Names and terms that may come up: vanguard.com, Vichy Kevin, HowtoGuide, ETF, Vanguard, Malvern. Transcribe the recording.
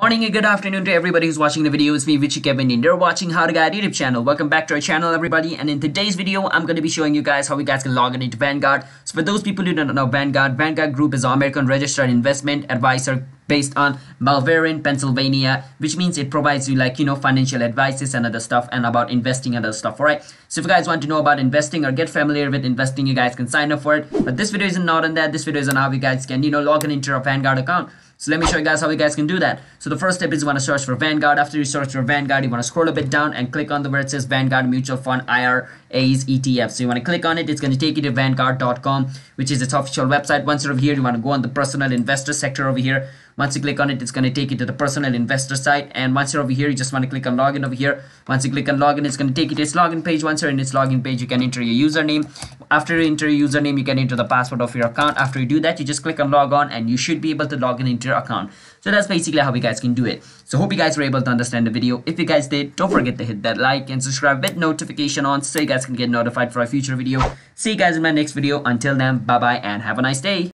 Morning and good afternoon to everybody who's watching the video. It's me, Vichy Kevin, and you're watching How to Guide YouTube channel. Welcome back to our channel, everybody. And in today's video, I'm going to be showing you guys how you guys can log in into Vanguard. So for those people who don't know Vanguard, Vanguard Group is an American registered investment advisor based on Malvern, Pennsylvania, which means it provides you financial advices and other stuff and about investing and other stuff, all right? So if you guys want to know about investing or get familiar with investing, you guys can sign up for it. But this video is not on that. This video is on how you guys can, log in into your Vanguard account. So let me show you guys how you guys can do that. So the first step is you want to search for Vanguard. After you search for Vanguard, you want to scroll a bit down and click on the where it says Vanguard Mutual Fund IRAs ETF. So you want to click on it. It's going to take you to vanguard.com, which is its official website. Once you're over here, you want to go on the personal investor sector over here. Once you click on it, it's going to take you to the personal investor site. And once you're over here, you just want to click on login over here. Once you click on login, it's going to take you to its login page. Once you're in its login page, you can enter your username. After you enter your username, you can enter the password of your account. After you do that, you just click on log on and you should be able to log in into your account. So that's basically how you guys can do it. So hope you guys were able to understand the video. If you guys did, don't forget to hit that like and subscribe with notification on so you guys can get notified for our future video. See you guys in my next video. Until then, bye-bye and have a nice day.